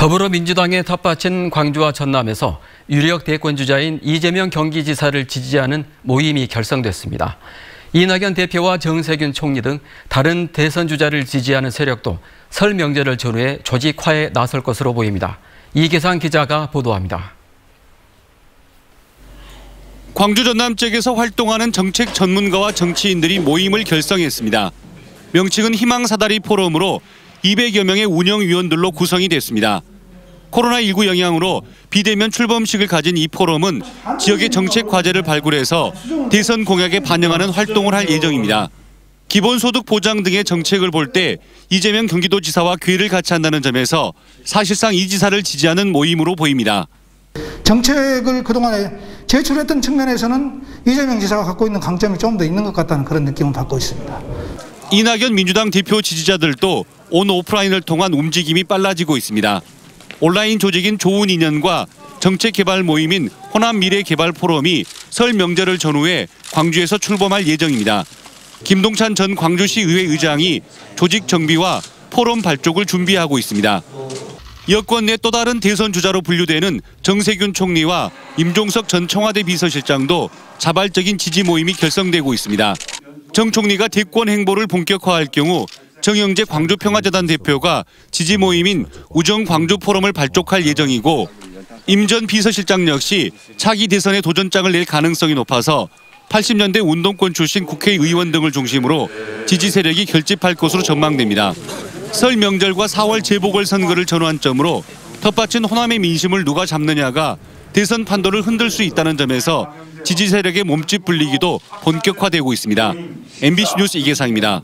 더불어민주당에 텃밭인 광주와 전남에서 유력 대권주자인 이재명 경기지사를 지지하는 모임이 결성됐습니다. 이낙연 대표와 정세균 총리 등 다른 대선 주자를 지지하는 세력도 설 명절을 전후해 조직화에 나설 것으로 보입니다. 이계상 기자가 보도합니다. 광주 전남 지역에서 활동하는 정책 전문가와 정치인들이 모임을 결성했습니다. 명칭은 희망사다리 포럼으로 200여 명의 운영위원들로 구성이 됐습니다. 코로나19 영향으로 비대면 출범식을 가진 이 포럼은 지역의 정책 과제를 발굴해서 대선 공약에 반영하는 활동을 할 예정입니다. 기본소득 보장 등의 정책을 볼 때 이재명 경기도지사와 궤를 같이 한다는 점에서 사실상 이 지사를 지지하는 모임으로 보입니다. 정책을 그동안에 제출했던 측면에서는 이재명 지사가 갖고 있는 강점이 좀 더 있는 것 같다는 그런 느낌을 받고 있습니다. 이낙연 민주당 대표 지지자들도 온 오프라인을 통한 움직임이 빨라지고 있습니다. 온라인 조직인 좋은 인연과 정책개발 모임인 호남미래개발포럼이 설 명절을 전후해 광주에서 출범할 예정입니다. 김동찬 전 광주시의회 의장이 조직 정비와 포럼 발족을 준비하고 있습니다. 여권 내 또 다른 대선 주자로 분류되는 정세균 총리와 임종석 전 청와대 비서실장도 자발적인 지지 모임이 결성되고 있습니다. 정 총리가 대권 행보를 본격화할 경우 정영재 광주평화재단 대표가 지지 모임인 우정 광주 포럼을 발족할 예정이고, 임 전 비서실장 역시 차기 대선에 도전장을 낼 가능성이 높아서 80년대 운동권 출신 국회의원 등을 중심으로 지지 세력이 결집할 것으로 전망됩니다. 설 명절과 4월 재보궐선거를 전환점으로 텃밭인 호남의 민심을 누가 잡느냐가 대선 판도를 흔들 수 있다는 점에서 지지 세력의 몸집 불리기도 본격화되고 있습니다. MBC 뉴스 이계상입니다.